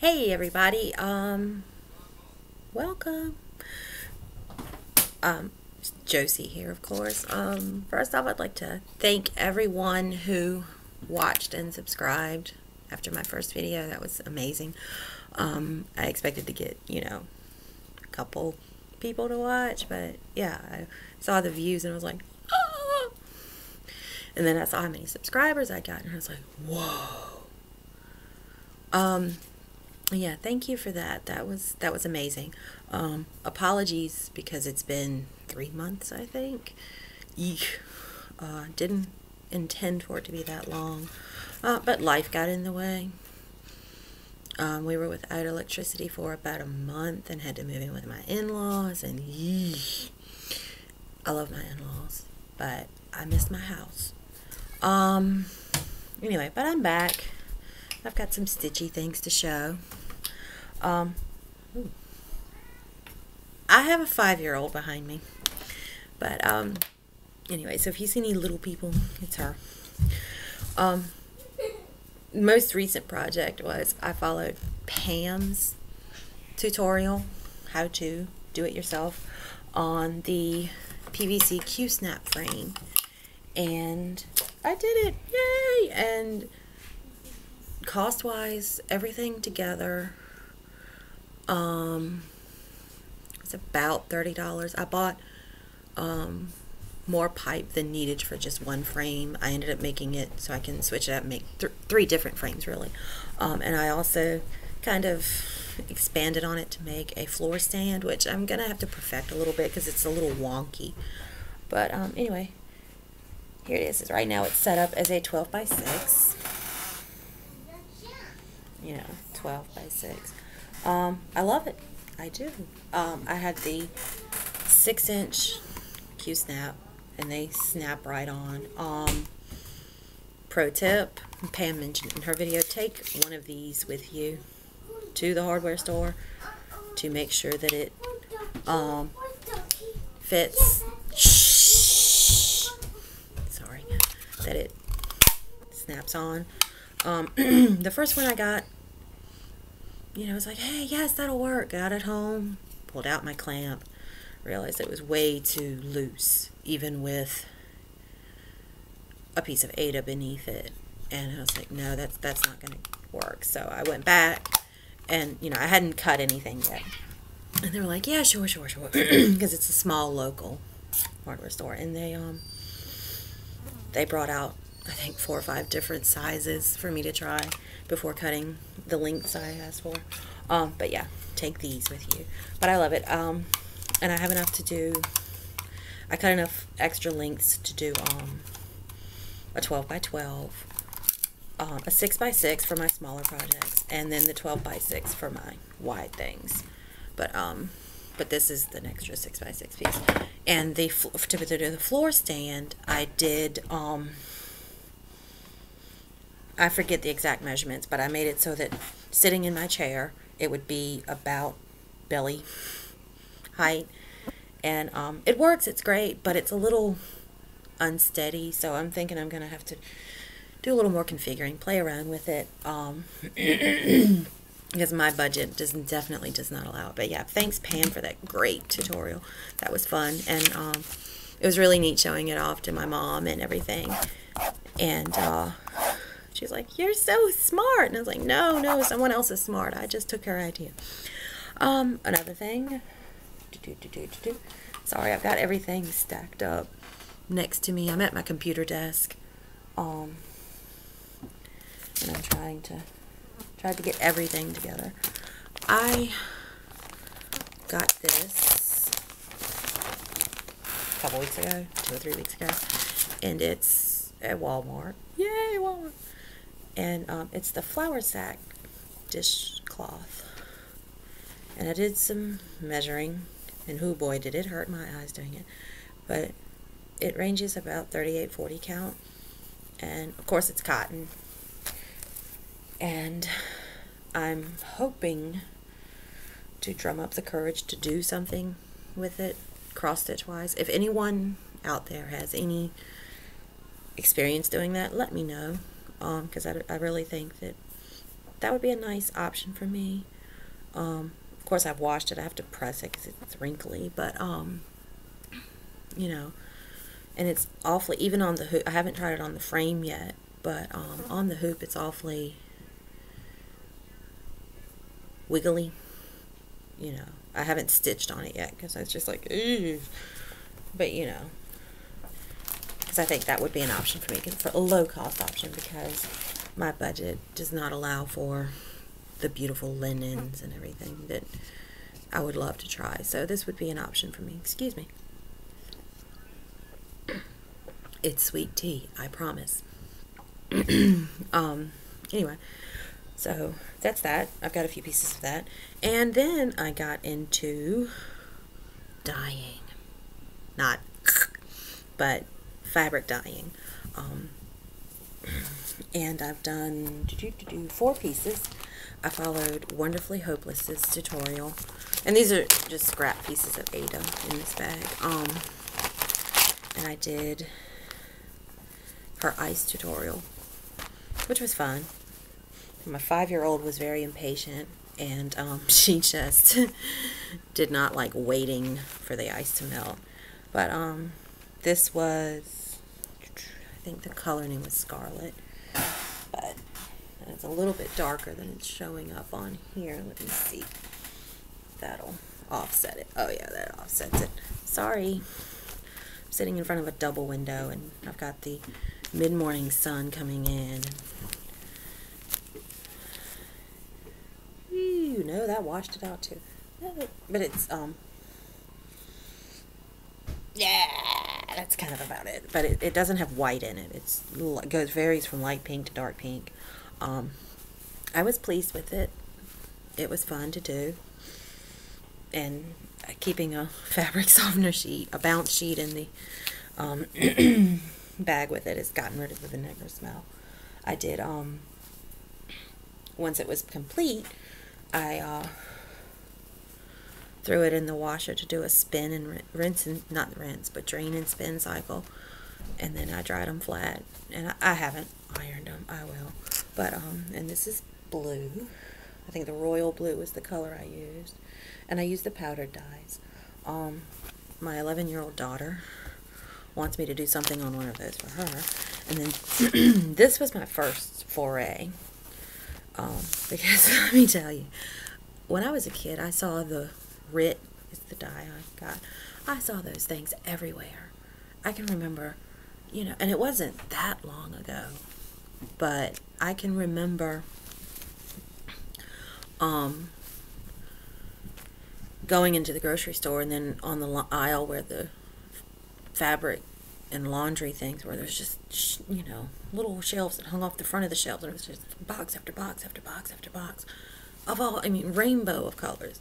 Hey everybody, welcome. Josie here, of course. First off, I'd like to thank everyone who watched and subscribed after my first video. That was amazing. I expected to get, you know, a couple people to watch, but yeah, I saw the views and I was like, oh! And then I saw how many subscribers I got and I was like, whoa. Yeah, thank you for that. That was amazing. Apologies because it's been 3 months, I think. Eek. Didn't intend for it to be that long, but life got in the way. We were without electricity for about a month and had to move in with my in-laws, and yeesh, I love my in-laws, but I miss my house. Anyway, but I'm back. I've got some stitchy things to show. I have a 5-year-old behind me, but anyway, so if you see any little people, it's her. Most recent project was I followed Pam's tutorial, how to do it yourself, on the PVC Q-snap frame, and I did it, yay! And cost-wise, everything together, it's about $30. I bought more pipe than needed for just one frame. I ended up making it so I can switch it up and make three different frames, really. And I also kind of expanded on it to make a floor stand, which I'm gonna have to perfect a little bit because it's a little wonky. But anyway, here it is. Right now it's set up as a 12 by 6. You know, 12 by 6. I love it. I do. I had the 6-inch Q-snap, and they snap right on. Pro tip, Pam mentioned in her video, take one of these with you to the hardware store to make sure that it fits. Sorry, that it snaps on. The first one I got, you know, I was like, hey, yes, that'll work. Got it home, pulled out my clamp, realized it was way too loose, even with a piece of ADA beneath it. And I was like, no, that's not going to work. So I went back, and, you know, I hadn't cut anything yet. And they were like, yeah, sure, sure, sure, because it's a small local hardware store. And they brought out, I think, 4 or 5 different sizes for me to try before cutting the lengths I asked for. But yeah, take these with you. But I love it. And I have enough to do, I cut enough extra lengths to do a 12 by 12, a 6 by 6 for my smaller projects, and then the 12 by 6 for my wide things. But this is the extra 6 by 6 piece. And to do the floor stand, I did, I forget the exact measurements, but I made it so that sitting in my chair, it would be about belly height, and it works, it's great, but it's a little unsteady, so I'm thinking I'm gonna have to do a little more configuring, play around with it, because my budget definitely does not allow it. But yeah, thanks Pam for that great tutorial. That was fun, and it was really neat showing it off to my mom and everything, and she's like, you're so smart, and I was like, no, someone else is smart, I just took her idea. Another thing, sorry, I've got everything stacked up next to me. I'm at my computer desk, and I'm trying to get everything together. I got this a couple weeks ago, 2 or 3 weeks ago, and it's at Walmart. Yay, Walmart! And it's the flour sack dishcloth, and I did some measuring. And hoo boy, did it hurt my eyes doing it. But it ranges about 38-40 count. And of course it's cotton. And I'm hoping to drum up the courage to do something with it cross stitch wise. If anyone out there has any experience doing that, let me know. because I really think that that would be a nice option for me. Of course, I've washed it. I have to press it because it's wrinkly, but, you know, and it's awfully, even on the hoop, I haven't tried it on the frame yet, but on the hoop, it's awfully wiggly, you know. I haven't stitched on it yet because I was just like, ew. But, you know, because I think that would be an option for me, for a low-cost option, because my budget does not allow for the beautiful linens and everything that I would love to try. So this would be an option for me. Excuse me. It's sweet tea, I promise. Anyway, so that's that. I've got a few pieces of that. And then I got into dyeing. Not, but fabric dyeing. And I've done 4 pieces. I followed Wonderfully Hopeless's tutorial. And these are just scrap pieces of Ada in this bag. And I did her ice tutorial, which was fun. My 5-year-old was very impatient, and she just did not like waiting for the ice to melt. But this was, I think the color name was Scarlet, but it's a little bit darker than it's showing up on here. Let me see. That'll offset it. Oh yeah, that offsets it. Sorry. I'm sitting in front of a double window, and I've got the mid-morning sun coming in. You know, that washed it out too. But it's, yeah, that's kind of about it. But it doesn't have white in it. It's, it goes, varies from light pink to dark pink. I was pleased with it. It was fun to do. And keeping a fabric softener sheet, a bounce sheet in the bag with it has gotten rid of the vinegar smell. I did, once it was complete, I threw it in the washer to do a spin and rinse, and not rinse, but drain and spin cycle. And then I dried them flat. And I haven't ironed them. I will. But, and this is blue. I think the royal blue was the color I used. And I used the powdered dyes. My 11-year-old daughter wants me to do something on one of those for her. And then this was my first foray. Because let me tell you, when I was a kid, I saw the Rit, is the dye I got. I saw those things everywhere. I can remember, you know, and it wasn't that long ago, but I can remember going into the grocery store, and then on the aisle where the fabric and laundry things were, there's just, you know, little shelves that hung off the front of the shelves, and it was just box after box after box after box of all, I mean, rainbow of colors.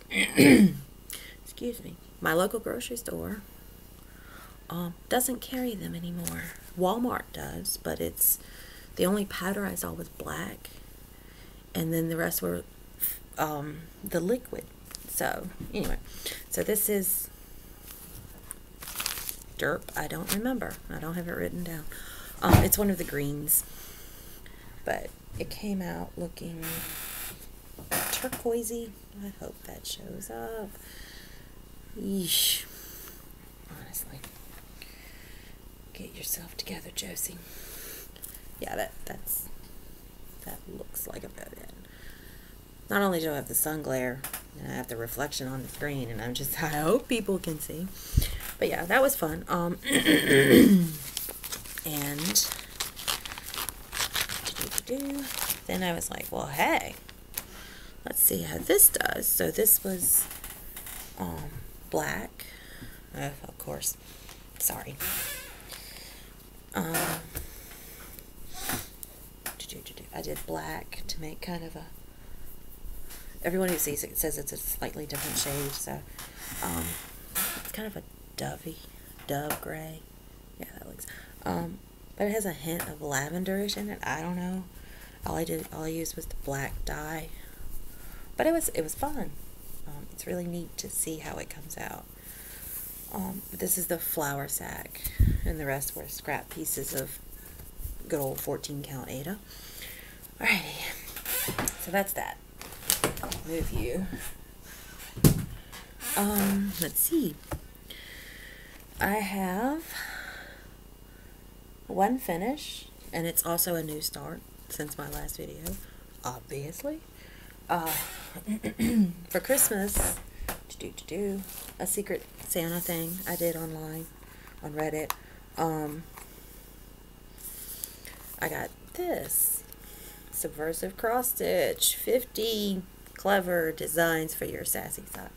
Excuse me. My local grocery store doesn't carry them anymore. Walmart does, but it's, the only powder I saw was black, and then the rest were the liquid. So anyway, so this is derp. I don't remember. I don't have it written down. It's one of the greens, but it came out looking turquoisey. I hope that shows up. Yeesh. Honestly, get yourself together, Josie. Yeah, that looks like about it. Not only do I have the sun glare, and I have the reflection on the screen, and I'm just, I hope people can see. But yeah, that was fun. And then I was like, well, hey, let's see how this does. So this was black. Oh, of course. Sorry. I did black to make kind of a, everyone who sees it says it's a slightly different shade, so it's kind of a dove gray. Yeah, that looks. But it has a hint of lavenderish in it. I don't know. All I used was the black dye, but it was fun. It's really neat to see how it comes out. This is the flour sack, and the rest were scrap pieces of good old 14-count Ada. Alrighty, so that's that. Move you. Let's see. I have one finish, and it's also a new start since my last video, obviously. For Christmas, a Secret Santa thing I did online on Reddit. I got this Subversive Cross Stitch 50 clever designs for your sassy side.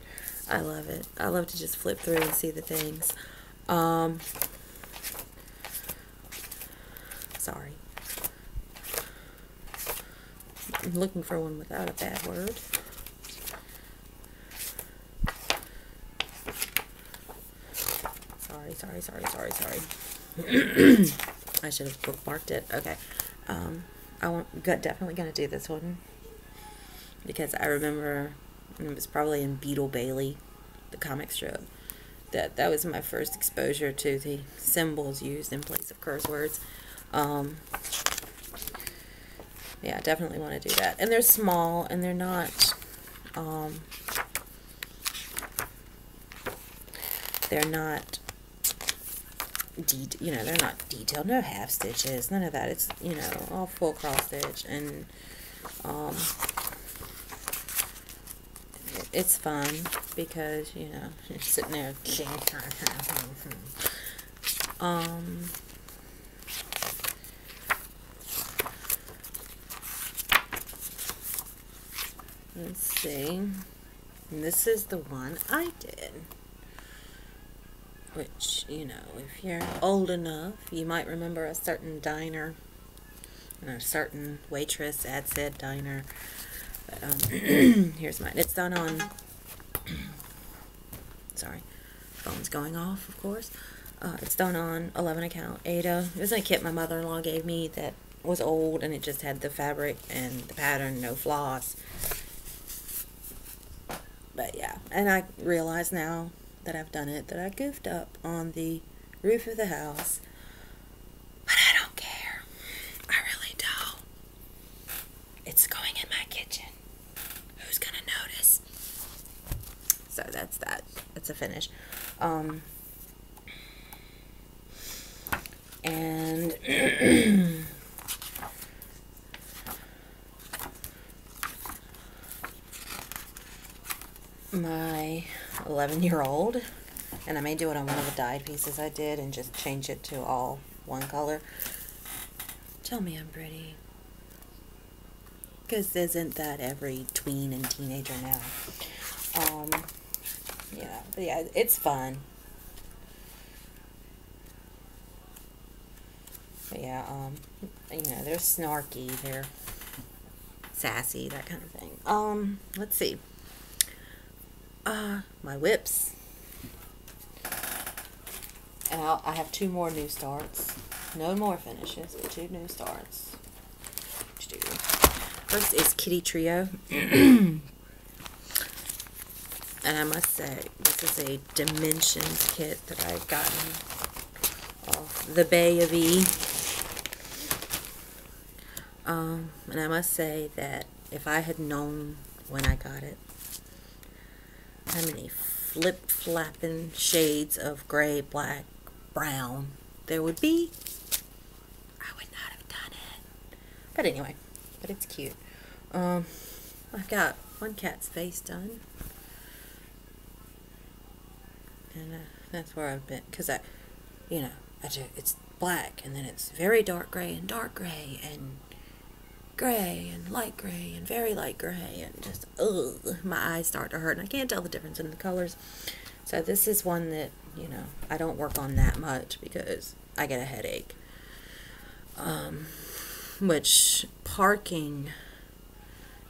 I love it. I love to just flip through and see the things. Sorry. I'm looking for one without a bad word. Sorry. I should have bookmarked it. Okay. I'm definitely going to do this one because I remember, and it was probably in Beetle Bailey, the comic strip, that was my first exposure to the symbols used in place of curse words. Yeah, I definitely want to do that. And they're small, and they're not, they're not detailed, no half stitches, none of that. It's, you know, all full cross stitch, and it's fun because, you know, you're sitting there. Let's see. And this is the one I did, which, you know, if you're old enough, you might remember a certain diner and a certain waitress at said diner. But, here's mine. It's done on, sorry, phone's going off, of course. It's done on 11 count ADA. It was a kit my mother-in-law gave me that was old, and it just had the fabric and the pattern, no floss. But yeah, and I realize now that I've done it, that I goofed up on the roof of the house, but I don't care. I really don't. It's going in my kitchen. Who's gonna notice? So that's that. That's a finish. And my 11-year-old, and I may do it on one of the dyed pieces I did and just change it to all one color. Tell me I'm pretty, because isn't that every tween and teenager now? Yeah, but yeah, it's fun. But yeah, you know, they're snarky, they're sassy, that kind of thing. Let's see. My whips. And I have two more new starts. No more finishes, but two new starts. First is Kitty Trio. And I must say, this is a Dimensions kit that I've gotten off the Bay of E. And I must say that if I had known when I got it, how many flip-flapping shades of gray, black, brown there would be, I would not have done it. But anyway, but it's cute. I've got one cat's face done. And that's where I've been, because you know, it's black, and then it's very dark gray, and gray and light gray and very light gray, and just, ugh, my eyes start to hurt, and I can't tell the difference in the colors. So this is one that, you know, I don't work on that much because I get a headache, which parking,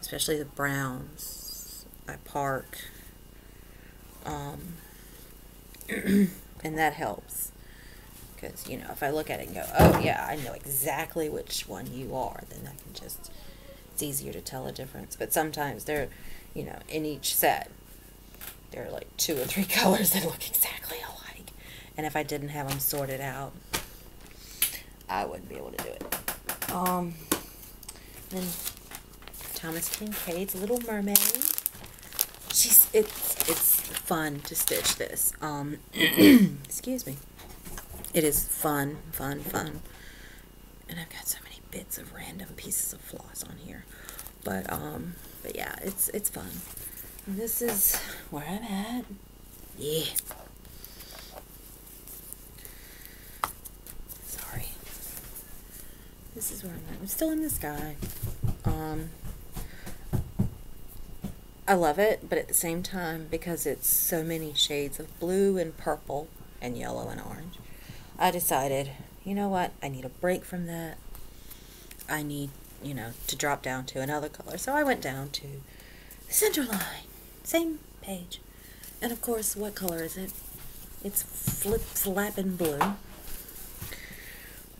especially the browns, I park, and that helps. Because, you know, if I look at it and go, oh, yeah, I know exactly which one you are, then I can just, it's easier to tell a difference. But sometimes they're, you know, in each set, there are like 2 or 3 colors that look exactly alike. And if I didn't have them sorted out, I wouldn't be able to do it. And Thomas Kinkade's Little Mermaid. It's fun to stitch this. Excuse me. It is fun. And I've got so many bits of random pieces of floss on here. But yeah, it's fun. And this is where I'm at. Yeah. Sorry. This is where I'm at. I'm still in the sky. I love it, but at the same time, because it's so many shades of blue and purple and yellow and orange, I decided, you know what, I need a break from that. I need, you know, to drop down to another color. So I went down to the center line, same page. And of course, what color is it? It's flip-flapping blue.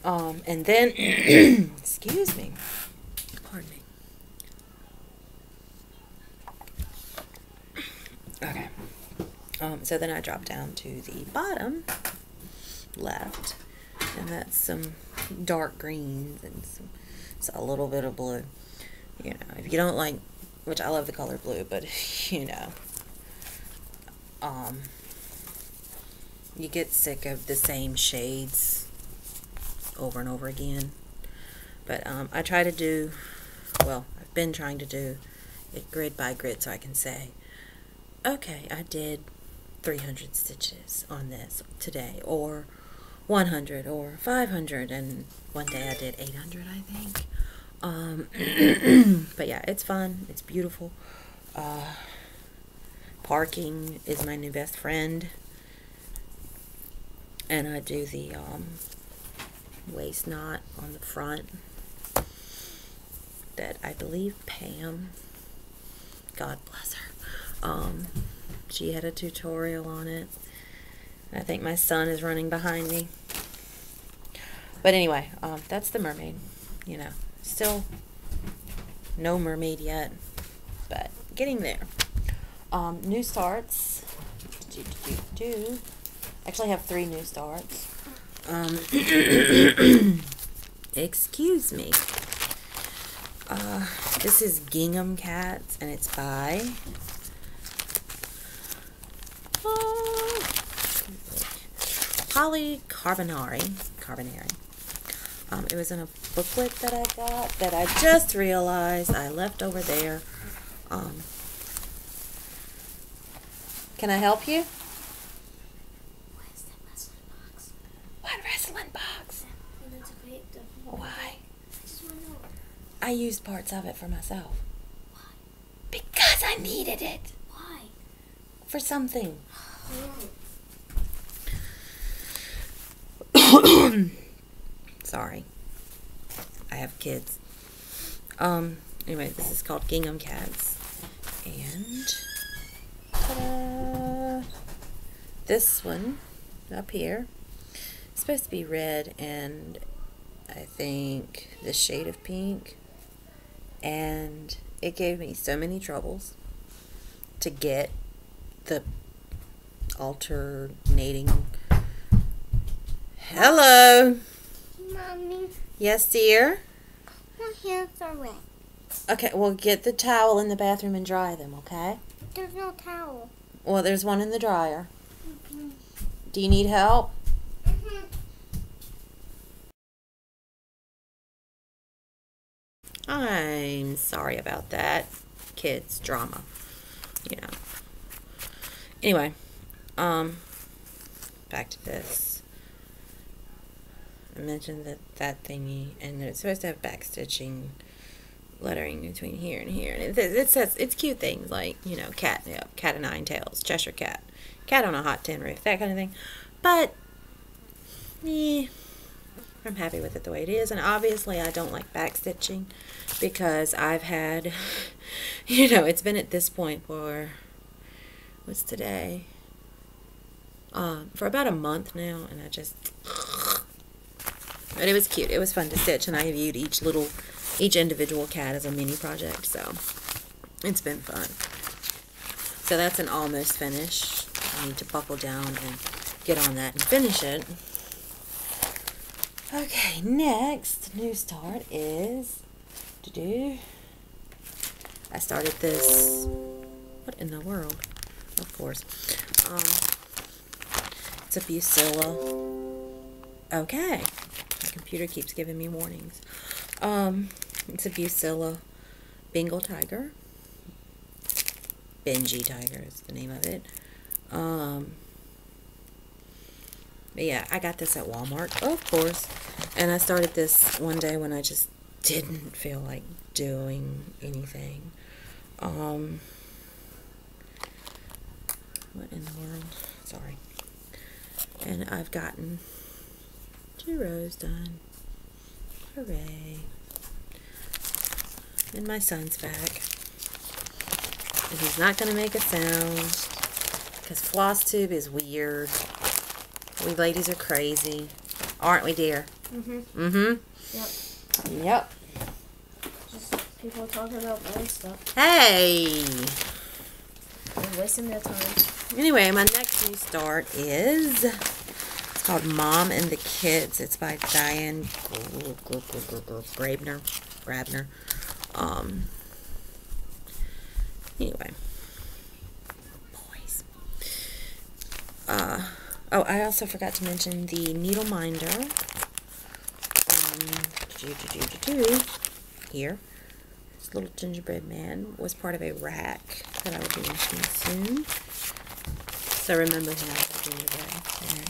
And then, excuse me, pardon me. Okay, so then I drop down to the bottom left, and that's some dark greens and some, so a little bit of blue. You know, if you don't like, which I love the color blue, but you know, you get sick of the same shades over and over again. But I try to do, well, I've been trying to do it grid by grid, so I can say, okay, I did 300 stitches on this today, or 100, or 500, and one day I did 800, I think. But yeah, it's fun. It's beautiful. Parking is my new best friend. And I do the waist knot on the front that I believe Pam, God bless her, she had a tutorial on it. I think my son is running behind me. But anyway, that's the mermaid. You know, still no mermaid yet, but getting there. New starts. Actually, I have 3 new starts. Excuse me. This is Gingham Cats, and it's by Holly Carbonari. It was in a booklet that I got that I just realized I left over there. Can I help you? Why is that wrestling box? What wrestling box? Why? I just want to know. I used parts of it for myself. Why? Because I needed it. Why? For something. Sorry, I have kids. Anyway, this is called Gingham Cats, and ta-da! This one up here is supposed to be red, and I think this shade of pink, and it gave me so many troubles to get the alternating. Hello. Mommy. Yes, dear? My hands are wet. Okay, well, get the towel in the bathroom and dry them, okay? There's no towel. Well, there's one in the dryer. Mm-hmm. Do you need help? Mm-hmm. I'm sorry about that. Kids, drama. You know. Anyway, back to this. I mentioned that thingy, and it's supposed to have back stitching, lettering between here and here, and it says it's cute things like, you know, cat of nine tails, Cheshire cat, cat on a hot tin roof, that kind of thing. But I'm happy with it the way it is, and obviously I don't like back stitching because I've had, you know, it's been at this point for, what's today? For about a month now, and I just. But it was cute. It was fun to stitch, and I viewed each individual cat as a mini project, so it's been fun. So that's an almost finish. I need to buckle down and get on that and finish it. Okay, next new start is to do. I started this, what in the world? Of course. It's a Bucilla. Okay. My computer keeps giving me warnings. It's a Bucilla Bengal Tiger. Benji Tiger is the name of it. But yeah, I got this at Walmart, of course. And I started this one day when I just didn't feel like doing anything. What in the world? Sorry. And I've gotten 2 rows done. Hooray. And my son's back. And he's not going to make a sound. Because Flosstube is weird. We ladies are crazy. Aren't we, dear? Mm-hmm. Mm-hmm. Yep. Yep. Just people talking about my stuff. Hey! They're wasting their time. Anyway, my next new start is... It's called Mom and the Kids. It's by Diane Grabner. Anyway. Boys. Oh, I also forgot to mention the needle minder. Here. This little gingerbread man was part of a rack that I will be making soon. So remember him as a gingerbread man.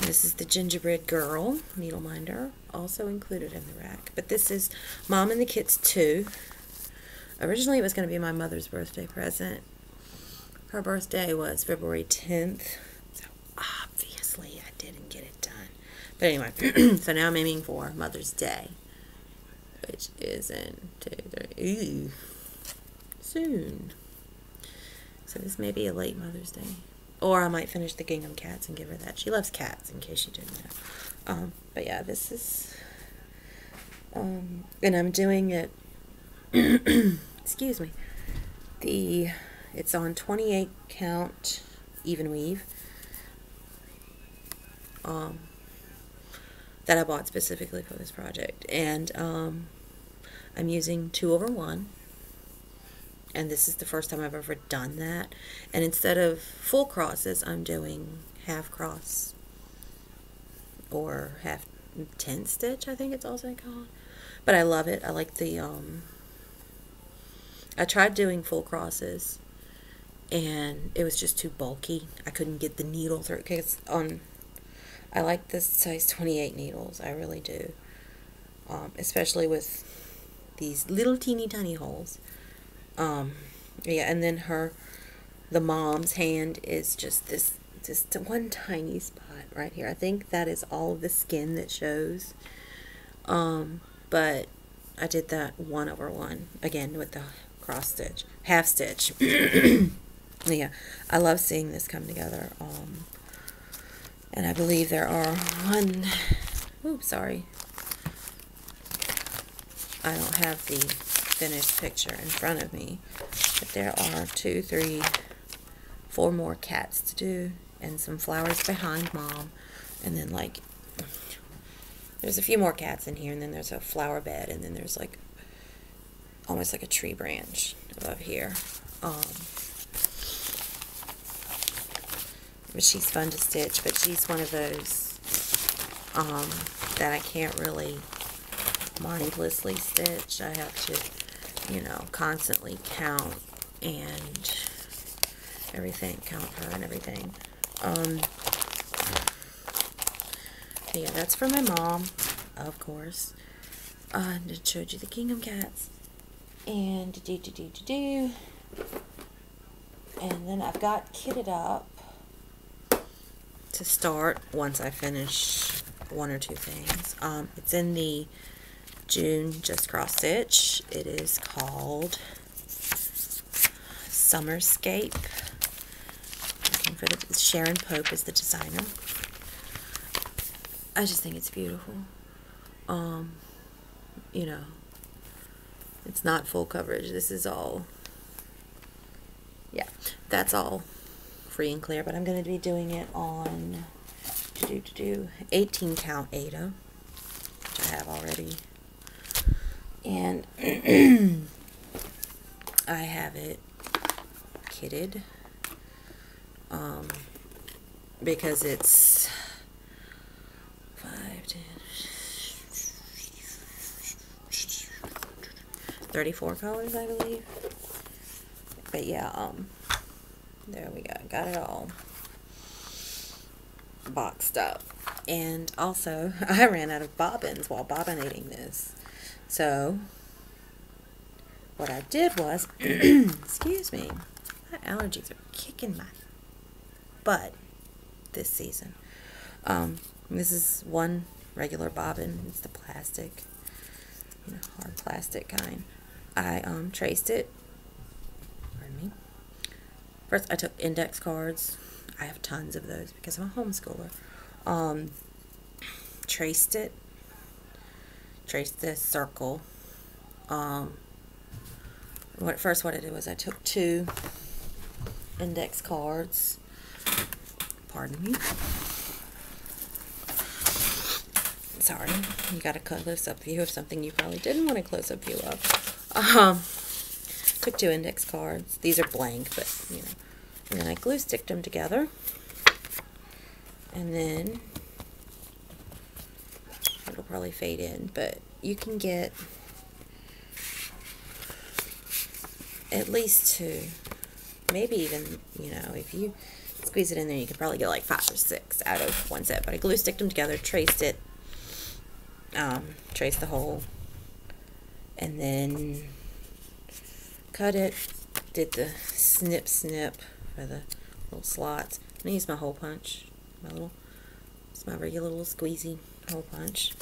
This is the Gingerbread Girl Needle Minder, also included in the rack. But this is Mom and the Kids 2. Originally, it was going to be my mother's birthday present. Her birthday was February 10th. Obviously, I didn't get it done. But anyway, so now I'm aiming for Mother's Day, which is in 2 days. Soon. So this may be a late Mother's Day. Or I might finish the Gingham Cats and give her that. She loves cats, in case you didn't know. But yeah, this is... and I'm doing it... excuse me. It's on 28 count even weave. That I bought specifically for this project, and I'm using 2/1, and this is the first time I've ever done that. And instead of full crosses, I'm doing half cross or half 10 stitch, I think it's also called. But I love it. I like the I tried doing full crosses and it was just too bulky. I couldn't get the needle through because I like this size 28 needles. I really do. Especially with these little teeny tiny holes. Yeah, and then the mom's hand is just just one tiny spot right here. I think that is all of the skin that shows. But I did that 1/1, again, with the cross stitch, half stitch. Yeah, I love seeing this come together. And I believe there are oops, sorry. I don't have the finished picture in front of me. But there are 2, 3, 4 more cats to do. And some flowers behind Mom. And then, like, there's a few more cats in here. And then there's a flower bed. And then there's, like, almost like a tree branch above here. But she's fun to stitch, but she's one of those that I can't really mindlessly stitch. I have to, you know, constantly count and everything, count her and everything. Yeah, that's for my mom, of course. It showed you the Gingham Cats. And and then I've got kitted up to start once I finish 1 or 2 things. It's in the June Just Cross Stitch. It is called Summerscape. Looking for the Sharon Pope is the designer. I just think it's beautiful. You know, it's not full coverage. This is all. Yeah, that's all. Free and clear, but I'm going to be doing it on 18 count ADA, which I have already, And I have it kitted because it's 34 colors, I believe. But yeah, there we go. Got it all boxed up. And also, I ran out of bobbins while bobbinating this. So, what I did was, excuse me, my allergies are kicking my butt this season. This is one regular bobbin. It's the plastic, you know, hard plastic kind. I traced it. Pardon me. First, I took index cards. I have tons of those because I'm a homeschooler. Traced it. Traced this circle. What I did was I took two index cards. Pardon me. Sorry, you got a close-up view of something you probably didn't want a close-up view of. Took two index cards. These are blank, but you know. And then I glue sticked them together. And then it'll probably fade in, but you can get at least two, maybe even, you know, if you squeeze it in there, you could probably get like 5 or 6 out of one set. But I glue sticked them together, traced it, traced the hole, and then cut it, did the snip for the little slots. I'm gonna use my hole punch, it's my regular little squeezy hole punch.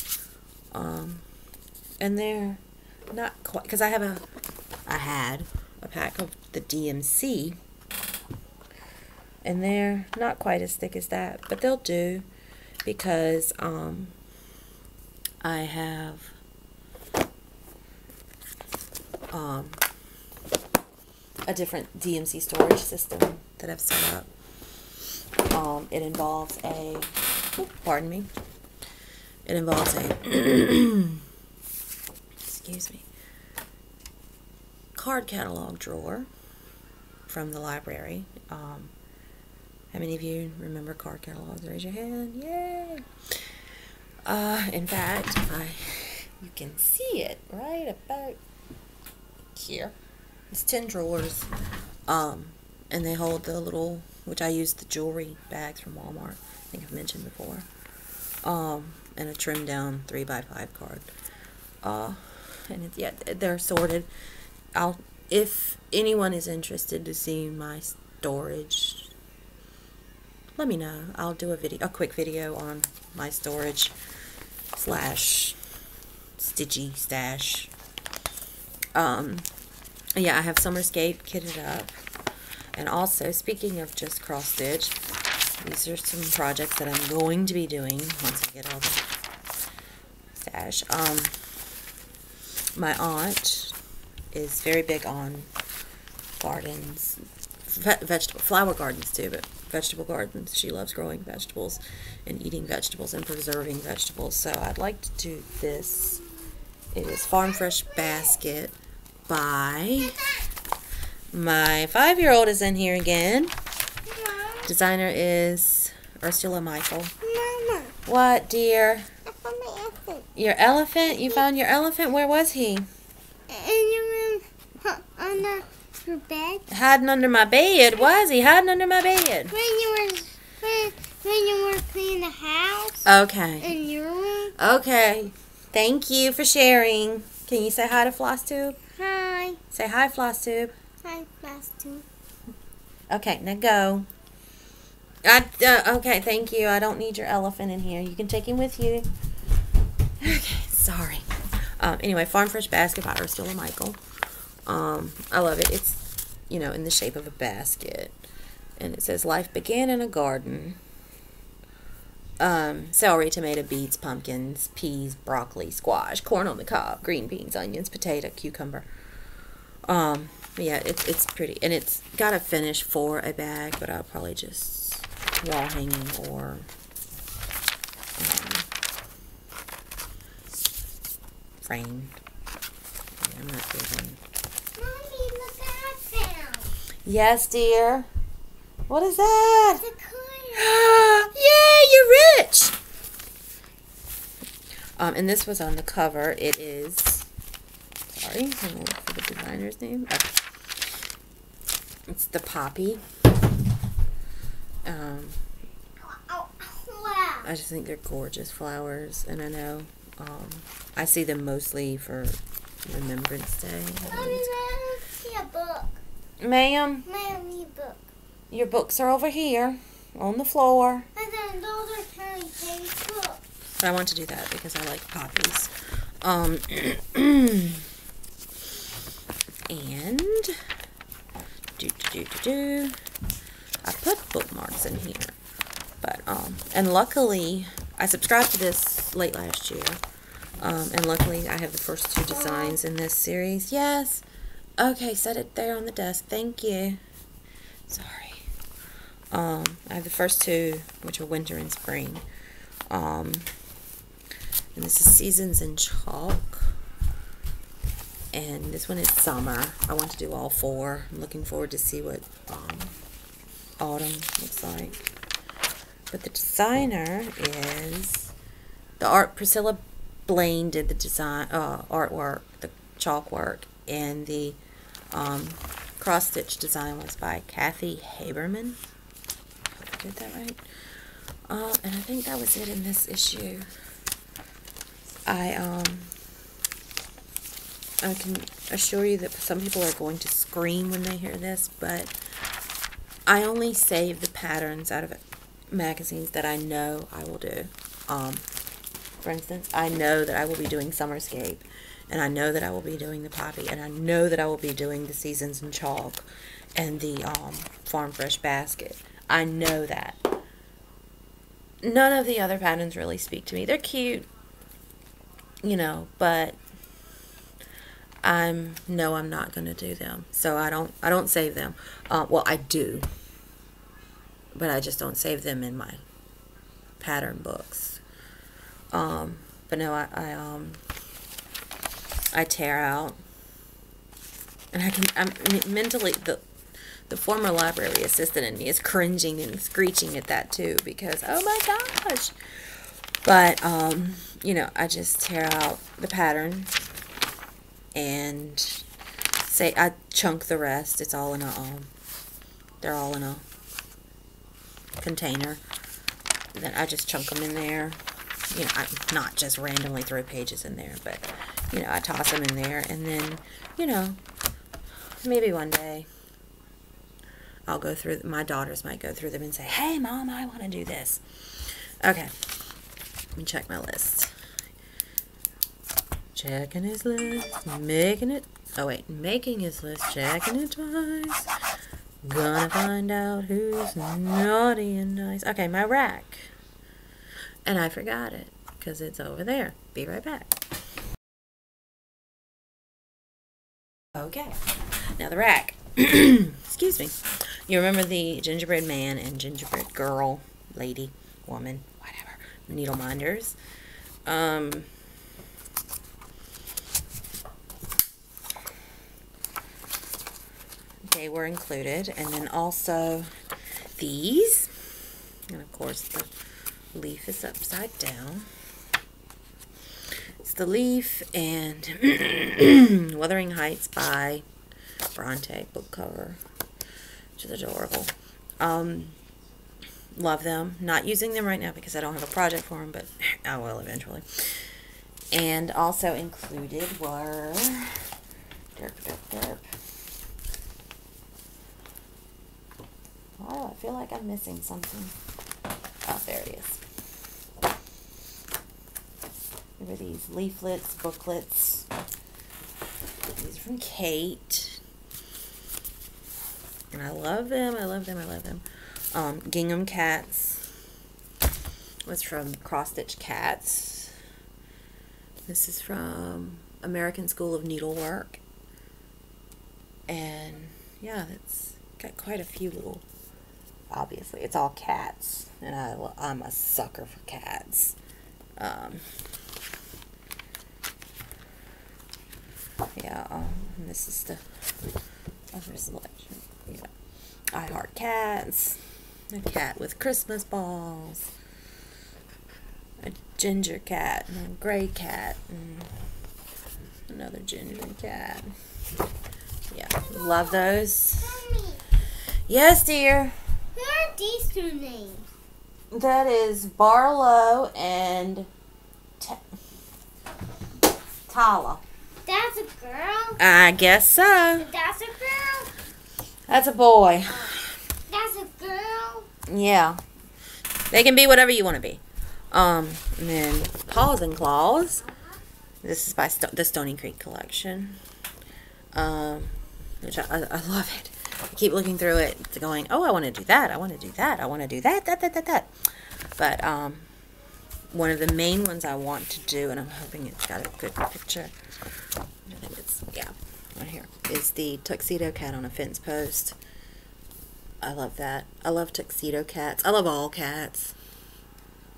And they're not quite, because I had a pack of the DMC, and they're not quite as thick as that, but they'll do, because I have a different DMC storage system that I've set up. It involves a, pardon me, it involves a, excuse me, card catalog drawer from the library. How many of you remember card catalogs? Raise your hand. Yay! In fact, you can see it right about here. It's 10 drawers, and they hold the little, which I use the jewelry bags from Walmart, I think I've mentioned before, and a trimmed down 3x5 card. And it, yeah, they're sorted. If anyone is interested to see my storage, let me know. I'll do a quick video on my storage / stitchy stash. Yeah, I have Summerscape kitted up. And also, speaking of Just Cross Stitch, these are some projects that I'm going to be doing once I get all the stash. My aunt is very big on gardens, flower gardens too, but vegetable gardens. She loves growing vegetables and eating vegetables and preserving vegetables. So I'd like to do this. It is Farm Fresh Basket by my 5-year-old is in here again. Mama. Designer is Ursula Michael. Mama. What, dear? I found my elephant. Your elephant? You found your elephant? Where was he? In your room, under your bed. Hiding under my bed? Why is he hiding under my bed? When you were cleaning the house. Okay. In your room. Okay. Thank you for sharing. Can you say hi to Flosstube? Hi. Say hi, Flosstube. Hi, Flosstube. Okay, now go. Okay, thank you. I don't need your elephant in here. You can take him with you. Okay, sorry. Anyway, Farm Fresh Basket by Ursula Michael. I love it. It's, you know, in the shape of a basket. And it says, life began in a garden. Celery, tomato, beets, pumpkins, peas, broccoli, squash, corn on the cob, green beans, onions, potato, cucumber. Yeah, it's pretty. And it's got a finish for a bag, but I'll probably just wall hanging or framed. I'm not giggling. Mommy, look what I found. Yes, dear. What is that? It's a coin. Yay, you're rich. And this was on the cover. It is, sorry, I'm going to look for the designer's name. Okay. It's the Poppy. Wow. I just think they're gorgeous flowers, and I know I see them mostly for Remembrance Day. Mommy, I see a book. Ma'am? Ma'am, I need a book. Your books are over here on the floor. And then those are Harry Kate's books. But I want to do that because I like poppies. And I put bookmarks in here, but and luckily I subscribed to this late last year, and luckily I have the first two designs in this series. Yes, okay, set it there on the desk. Thank you. Sorry. I have the first two, which are winter and spring. And this is Seasons in Chalk, and this one is Summer. I want to do all four. I'm looking forward to see what Autumn looks like. But the designer is the art. Priscilla Blaine did the design, artwork, the chalk work, and the cross stitch design was by Kathy Haberman. I did that right. And I think that was it in this issue. I can assure you that some people are going to scream when they hear this, but I only save the patterns out of magazines that I know I will do. For instance, I know that I will be doing Summerscape, and I know that I will be doing the Poppy, and I know that I will be doing the Seasons in Chalk and the Farm Fresh Basket. I know that. None of the other patterns really speak to me. They're cute, you know, but I'm not going to do them, so I don't save them. Well, I do, but I just don't save them in my pattern books. But no, I tear out, and I mean, mentally, the former library assistant in me is cringing and screeching at that too, because oh my gosh. But you know, I just tear out the pattern and say I chunk the rest. It's all in a they're all in a container, and then I just chunk them in there. You know, I not just randomly throw pages in there, but you know, I toss them in there, and then you know, maybe one day I'll go through, my daughters might go through them and say, hey mom, I want to do this. Okay, let me check my list. Checking his list, making it, oh wait, making his list, checking it twice, gonna find out who's naughty and nice. Okay, my rack, and I forgot it, because it's over there. Be right back. Okay, now the rack. Excuse me. You remember the gingerbread man and gingerbread girl, lady, woman, whatever, needle minders. They were included, and then also these, and of course the leaf is upside down. It's the leaf and Wuthering Heights by Bronte book cover, which is adorable. Love them. Not using them right now because I don't have a project for them, but I will eventually. And also included were derp. Oh, I feel like I'm missing something. Oh, there it is. There were these leaflets, booklets. These are from Kate. And I love them, I love them, I love them. Gingham Cats was from Cross Stitch Cats. This is from American School of Needlework. And yeah, that's got quite a few little, obviously, it's all cats, and I'm a sucker for cats. Yeah, this is the other selection. Yeah, I Heart Cats, a cat with Christmas balls, a ginger cat, and a gray cat, and another ginger cat. Yeah, love those. Mommy. Yes, dear. What are these two names? That is Barlow and Tala. That's a girl? I guess so. That's a girl? That's a boy. That's a girl? Yeah. They can be whatever you want to be. And then Paws and Claws. This is by the Stony Creek collection. Which I love it. I keep looking through it going, oh, I want to do that. I want to do that. I want to do that. But one of the main ones I want to do, and I'm hoping it's got a good picture. I think it's, yeah, right here, is the Tuxedo Cat on a Fence Post. I love that. I love Tuxedo Cats. I love all cats.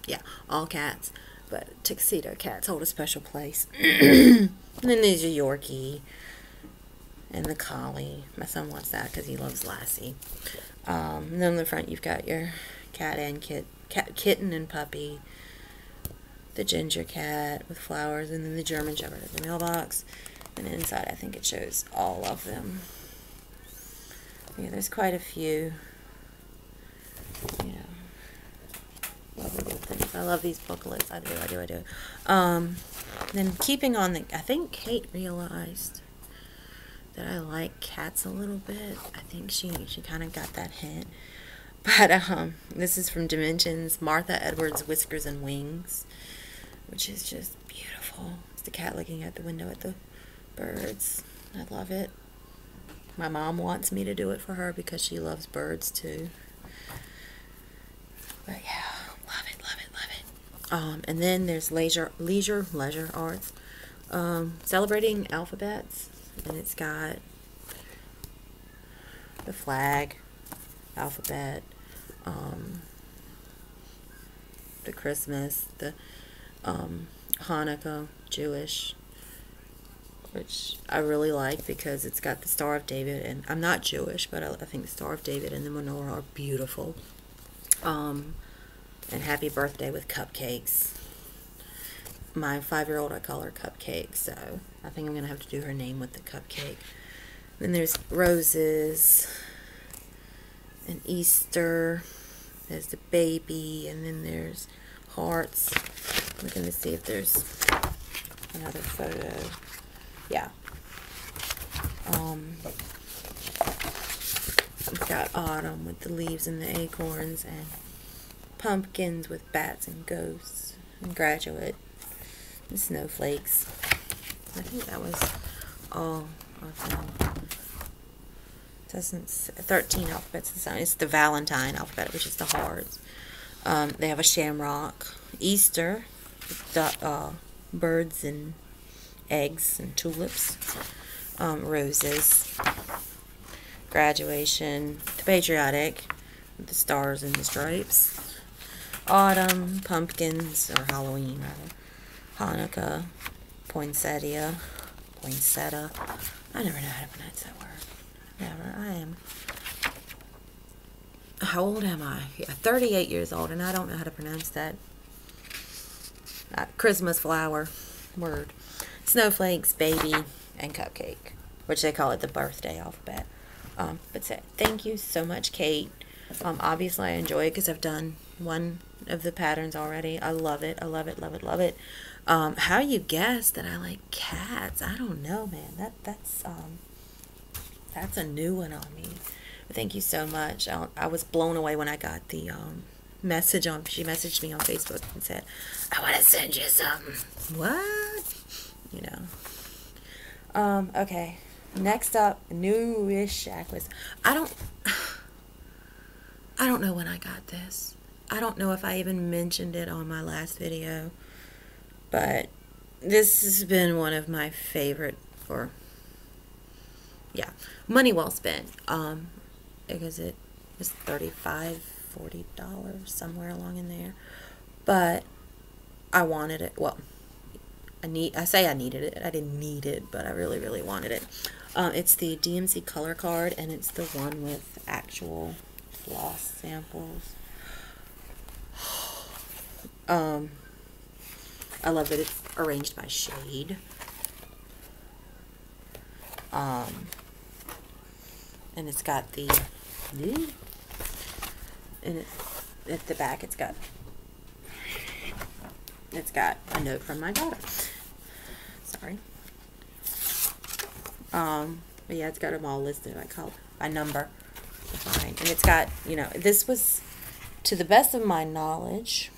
Yeah, all cats. But Tuxedo Cats hold a special place. And then there's your Yorkie. And the collie. My son loves that because he loves Lassie. And then on the front, you've got your cat and kitten and puppy. The ginger cat with flowers. And then the German Shepherd at the mailbox. And inside, I think it shows all of them. Yeah, there's quite a few. You know, lovely little things. I love these booklets. I do. Then keeping on the... I think Kate realized... that I like cats a little bit. I think she kind of got that hint. But this is from Dimensions, Martha Edwards' Whiskers and Wings, which is just beautiful. It's the cat looking out the window at the birds. I love it. My mom wants me to do it for her because she loves birds too. But yeah, love it. And then there's Leisure Arts, Celebrating Alphabets. And it's got the flag, alphabet, the Christmas, the Hanukkah, Jewish, which I really like because it's got the Star of David. And I'm not Jewish, but I think the Star of David and the menorah are beautiful. And Happy Birthday with cupcakes. My 5-year-old, I call her Cupcake, so I think I'm going to have to do her name with the cupcake. Then there's roses and Easter. There's the baby, and then there's hearts. I'm looking to see if there's another photo. Yeah. We've got autumn with the leaves and the acorns, and pumpkins with bats and ghosts, and graduate. And snowflakes. I think that was all of them. It doesn't say, 13 alphabets. It's the Valentine alphabet, which is the hearts. They have a shamrock. Easter, birds and eggs and tulips. Roses. Graduation. The patriotic. The stars and the stripes. Autumn. Pumpkins, or Halloween rather. Hanukkah, poinsettia. I never know how to pronounce that word. How old am I? Yeah, 38 years old, and I don't know how to pronounce that. Christmas flower word. Snowflakes, baby, and cupcake, which they call it the birthday alphabet. But thank you so much, Kate. Obviously, I enjoy it because I've done one of the patterns already. I love it. I love it. How you guessed that I like cats, I don't know, man. That's a new one on me. But thank you so much. I was blown away when I got the message on. She messaged me on Facebook and said, "I want to send you something." What? You know. Okay. Next up, newish acquisition. I don't know when I got this. I don't know if I even mentioned it on my last video, but this has been one of my favorite, or yeah, money well spent, because it was $35, $40, somewhere along in there, but I wanted it, well, I say I needed it. I didn't need it, but I really, really wanted it. It's the DMC color card, and it's the one with actual floss samples. I love that it's arranged by shade. And it's got the, and at the back it's got a note from my daughter. Sorry. But yeah, it's got them all listed by color, by number. Fine. And it's got, you know, this was, to the best of my knowledge,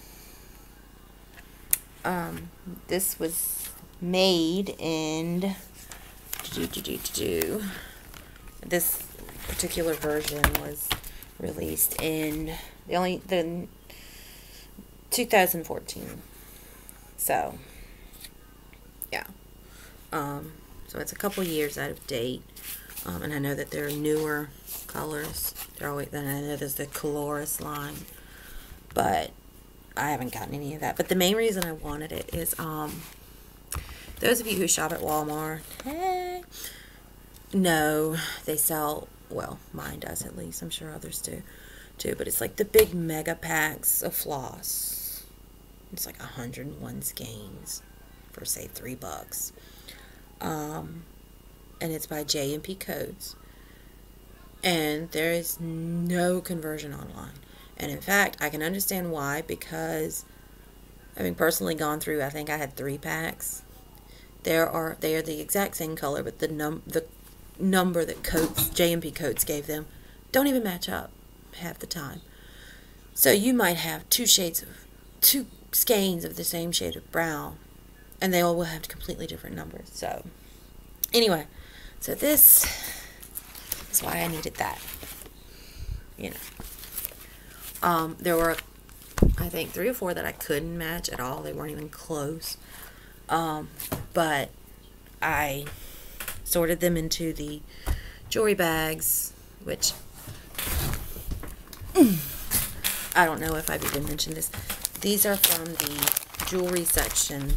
this was made in, this particular version was released in the 2014. So, yeah. So it's a couple years out of date. And I know that there are newer colors. Then I know there's the Coloris line, but I haven't gotten any of that. But the main reason I wanted it is, those of you who shop at Walmart, hey, no, they sell, well, mine does at least. I'm sure others do, too. But it's like the big mega packs of floss. It's like 101 skeins for, say, $3. And it's by J&P Coats. And there is no conversion online. And in fact, I can understand why, because having personally gone through, I think I had 3 packs. They are the exact same color, but the number that J&P Coats gave them don't even match up half the time. So you might have 2 skeins of the same shade of brown, and they all will have completely different numbers. So anyway, so this is why I needed that. You know, there were I think 3 or 4 that I couldn't match at all. They weren't even close. But I sorted them into the jewelry bags, which I don't know if I've even mentioned this. These are from the jewelry section,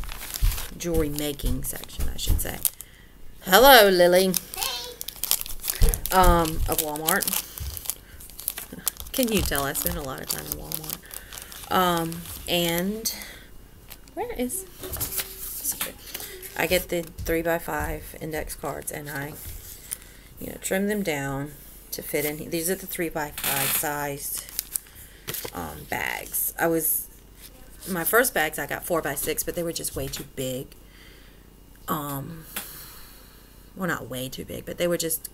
jewelry making section, I should say. Hello, Lily. Hey. Of Walmart. Can you tell I spend a lot of time at Walmart? And where is? I get the 3x5 index cards, and I, you know, trim them down to fit in here. These are the 3x5 sized bags. My first bags I got 4x6, but they were just way too big. Well, not way too big, but they were just,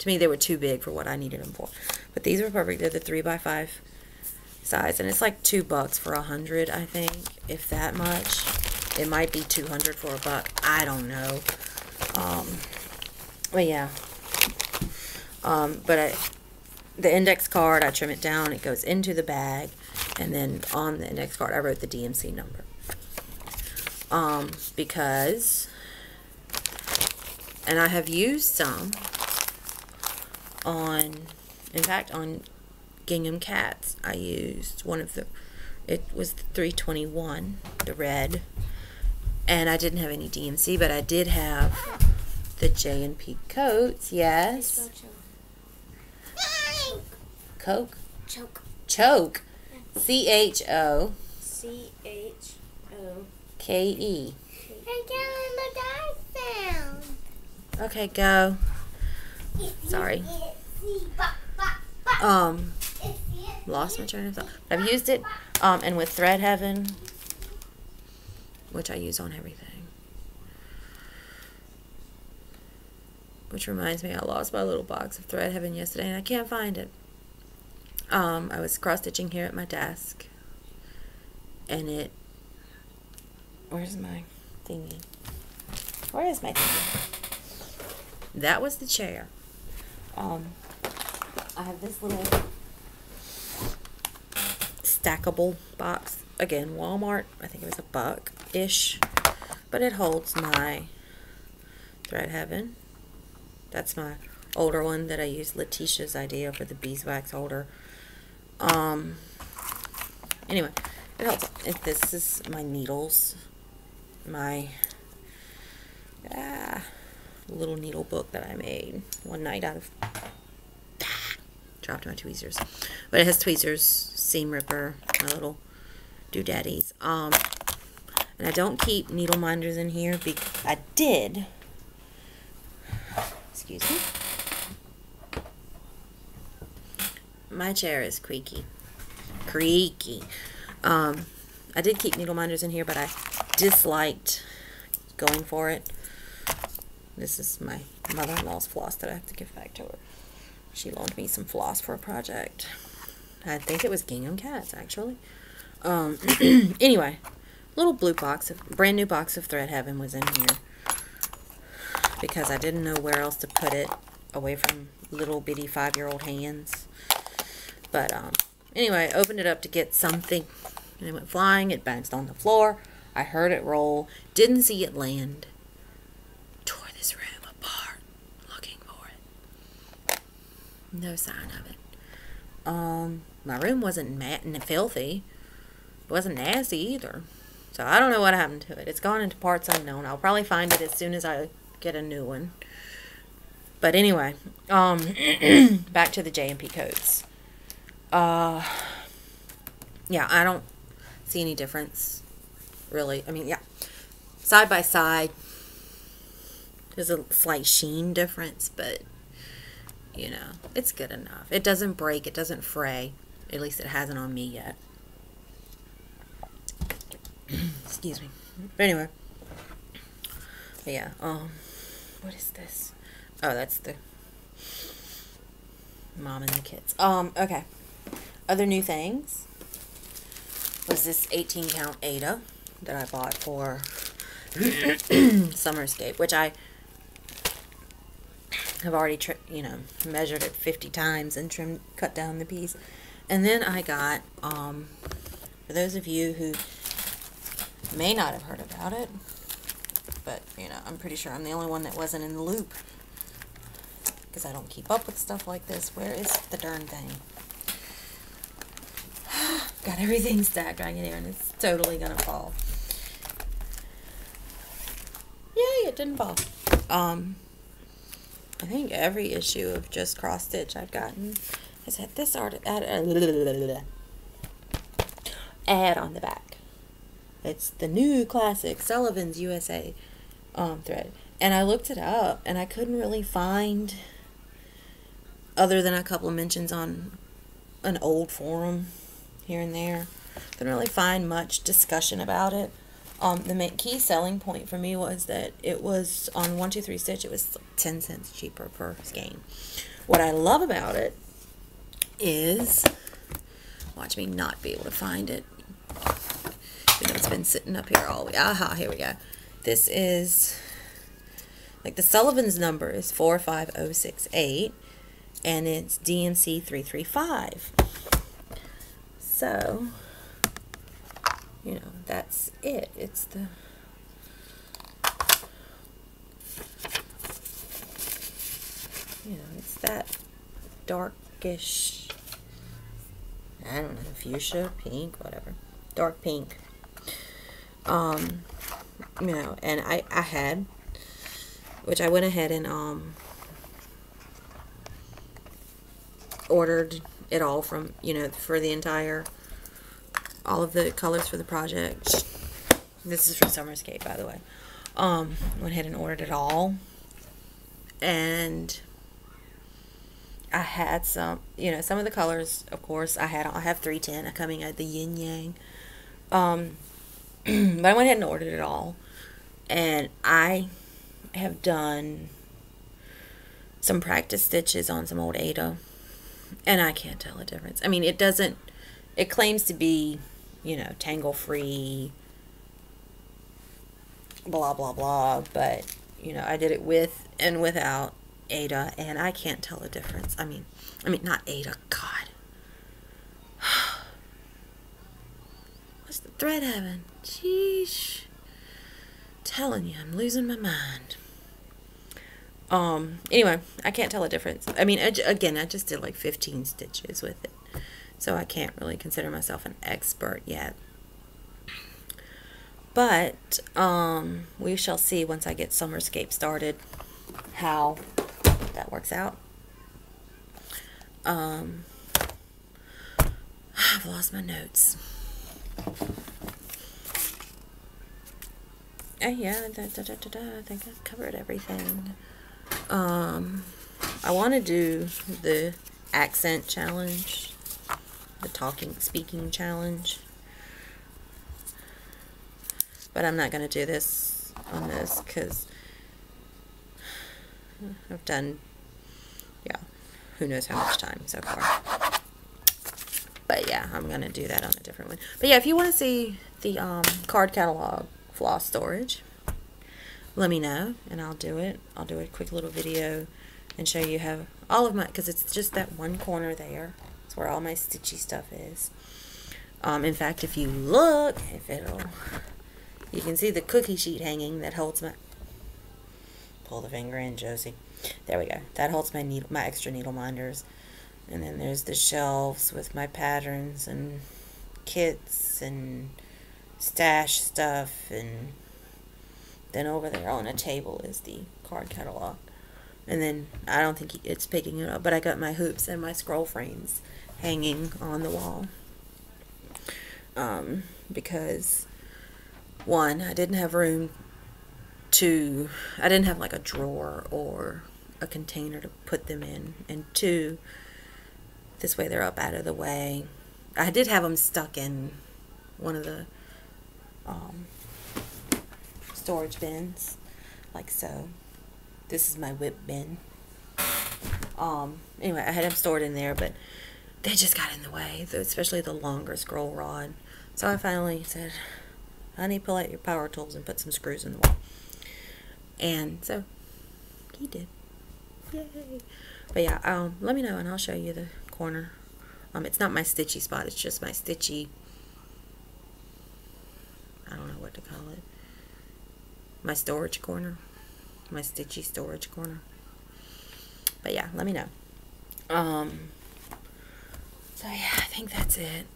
to me, they were too big for what I needed them for. But these were perfect. They're the 3x5 size, and it's like $2 for 100, I think, if that much. It might be 200 for $1. I don't know. But yeah. But the index card, I trim it down. It goes into the bag. And then on the index card, I wrote the DMC number. Because, and I have used some in fact, on Gingham Cats. I used one of the, it was the 321, the red. And I didn't have any DMC, but I did have the J&P Coats, yes. Coke? Choke. Choke. C-H-O. C-H-O-K-E. I got my dog sound. Okay, go. Sorry. Lost my train of thought. I've used it, and with Thread Heaven, which I use on everything. Which reminds me, I lost my little box of Thread Heaven yesterday, and I can't find it. I was cross-stitching here at my desk, and it, where's my thingy? Where is my thingy? That was the chair. I have this little stackable box. Again, Walmart. I think it was $1-ish, but it holds my Thread Heaven. That's my older one that I used Letitia's idea for the beeswax holder. Anyway, it helps. This is my needles, my little needle book that I made one night out of, dropped my tweezers, but it has tweezers, seam ripper, my little doodaddies, and I don't keep needle minders in here because I did, excuse me, my chair is creaky, I did keep needle minders in here, but I disliked going for it. This is my mother-in-law's floss that I have to give back to her. She loaned me some floss for a project. I think it was Gingham Cats, actually. Anyway, little blue box, brand new box of Thread Heaven was in here because I didn't know where else to put it away from little bitty 5-year-old hands. But anyway, I opened it up to get something, and it went flying. It bounced on the floor. I heard it roll. Didn't see it land. Tore this room apart looking for it. No sign of it. My room wasn't matte and filthy. It wasn't nasty either. So I don't know what happened to it. It's gone into parts unknown. I'll probably find it as soon as I get a new one. But anyway, back to the J&P Coats. Yeah, I don't see any difference, really. I mean, yeah, side by side, there's a slight sheen difference, but, you know, it's good enough. It doesn't break, it doesn't fray, at least it hasn't on me yet. Excuse me. But anyway, but yeah, what is this? Oh, that's the mom and the kids. Okay, other new things. Was this 18 count ADA that I bought for Summerscape, which I have already, you know, measured it 50 times and trimmed, cut down the piece. And then I got, for those of you who may not have heard about it, but, you know, I'm pretty sure I'm the only one that wasn't in the loop because I don't keep up with stuff like this. Where is the darn thing? Got everything stacked right in there, and it's totally gonna fall. Yay, it didn't fall. I think every issue of Just Cross Stitch I've gotten has had this ad on the back. It's the new classic Sullivan's USA thread. And I looked it up, and I couldn't really find, other than a couple of mentions on an old forum here and there. Didn't really find much discussion about it. The key selling point for me was that it was on 123 Stitch, it was 10 cents cheaper per skein. What I love about it is, watch me not be able to find it. You know, it's been sitting up here all week. Aha, here we go. This is, like, the Sullivan's number is 45068, and it's DMC 335. So, you know, that's it. It's the, you know, it's that darkish, I don't know, fuchsia, pink, whatever, dark pink. You know, and I had, which I went ahead and ordered it all from, you know, for the entire, all of the colors for the project. This is from Summerscape, by the way. Went ahead and ordered it all, and I had some, you know, some of the colors, of course, I have 310 coming at the yin yang, but I went ahead and ordered it all, and I have done some practice stitches on some old ADA. And I can't tell the difference. I mean, it doesn't, it claims to be, you know, tangle-free, blah, blah, blah. But, you know, I did it with and without ADA, and I can't tell the difference. I mean, not ADA, God. What's the Thread Heaven? Sheesh. Telling you, I'm losing my mind. Anyway, I can't tell a difference. I mean, again, I just did like 15 stitches with it, so I can't really consider myself an expert yet. But we shall see once I get Summerscape started how that works out. I've lost my notes. Yeah, I think I covered everything. I want to do the accent challenge, the speaking challenge. But I'm not going to do this on this because I've done, yeah, who knows how much time so far. But yeah, I'm going to do that on a different one. But yeah, if you want to see the card catalog floss storage, let me know and I'll do it. I'll do a quick little video and show you how all of my, because it's just that one corner there. It's where all my stitchy stuff is. In fact, if you look, if it'll... You can see the cookie sheet hanging that holds my... Pull the finger in, Josie. There we go. That holds my needle, my extra needle minders. And then there's the shelves with my patterns and kits and stash stuff. And then over there on a table is the card catalog. And then I don't think it's picking it up, but I got my hoops and my scroll frames hanging on the wall. Because... One, I didn't have room to, I didn't have like a drawer or a container to put them in. And two, this way they're up out of the way. I did have them stuck in one of the storage bins, like so. This is my whip bin. Anyway, I had them stored in there, but they just got in the way, especially the longer scroll rod. So I finally said... Honey, pull out your power tools and put some screws in the wall. And so, he did. Yay. But yeah, let me know and I'll show you the corner. It's not my stitchy spot. It's just my stitchy, I don't know what to call it. My storage corner. My stitchy storage corner. But yeah, let me know. So yeah, I think that's it.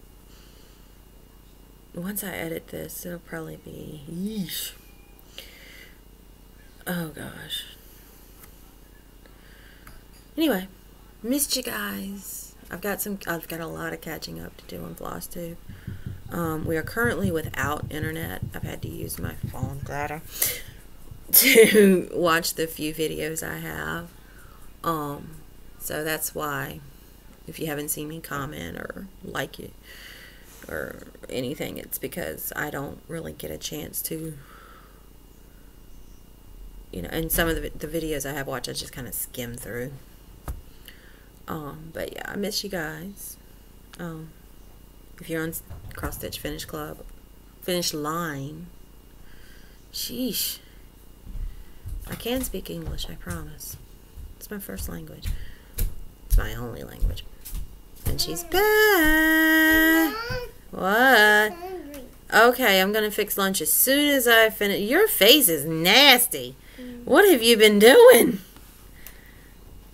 Once I edit this, it'll probably be, yeesh. Oh gosh. Anyway, missed you guys. I've got a lot of catching up to do on Flosstube. We are currently without internet. I've had to use my phone data to watch the few videos I have. So that's why, if you haven't seen me comment or like it, or anything, it's because I don't really get a chance to, you know, and some of the videos I have watched, I just kind of skim through. But yeah, I miss you guys. If you're on Cross Stitch Finish Club, Finish Line, sheesh, I can speak English, I promise. It's my first language. It's my only language. And she's back. What? Okay, I'm going to fix lunch as soon as I finish. Your face is nasty. What have you been doing?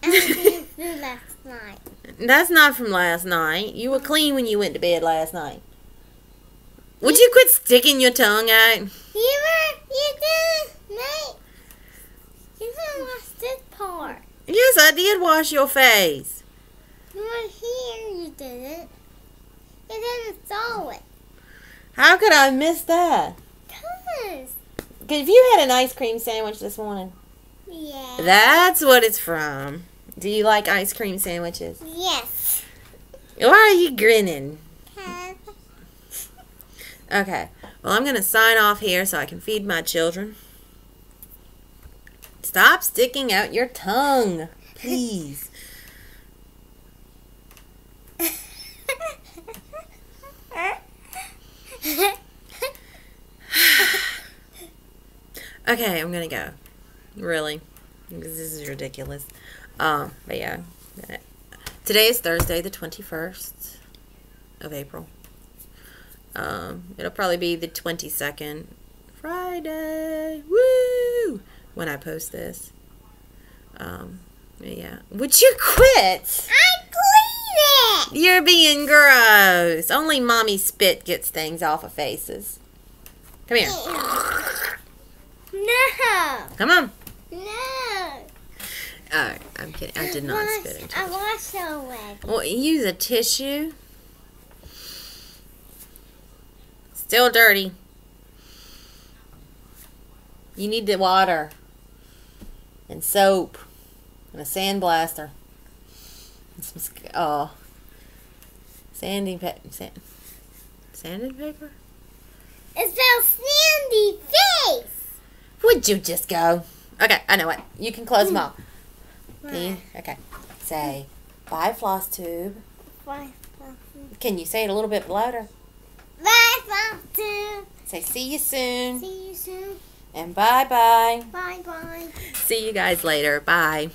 I did last night. That's not from last night. You were clean when you went to bed last night. Would you quit sticking your tongue out? You did not. You didn't wash this part. Yes, I did wash your face. You were here, you didn't. You didn't saw it. How could I miss that? Because you had an ice cream sandwich this morning. Yeah. That's what it's from. Do you like ice cream sandwiches? Yes. Why are you grinning? Okay. Well, I'm going to sign off here so I can feed my children. Stop sticking out your tongue, please. Okay, I'm gonna go. Really, because this is ridiculous. But yeah, today is Thursday, the 21st of April. It'll probably be the 22nd, Friday. Woo! When I post this. Yeah. Would you quit? You're being gross. Only mommy spit gets things off of faces. Come here. No. Come on. No. Oh, I'm kidding. I did not spit into it. I washed already. Well, use a tissue. Still dirty. You need the water and soap and a sandblaster. And some, oh, sanding paper. Sanding paper? It's a sandy face. Would you just go? Okay, I know what. You can close them all. Right. Okay. Say, bye, Flosstube. Bye, Flosstube. Can you say it a little bit louder? Bye, Flosstube. Say, see you soon. See you soon. And bye-bye. Bye-bye. See you guys later. Bye.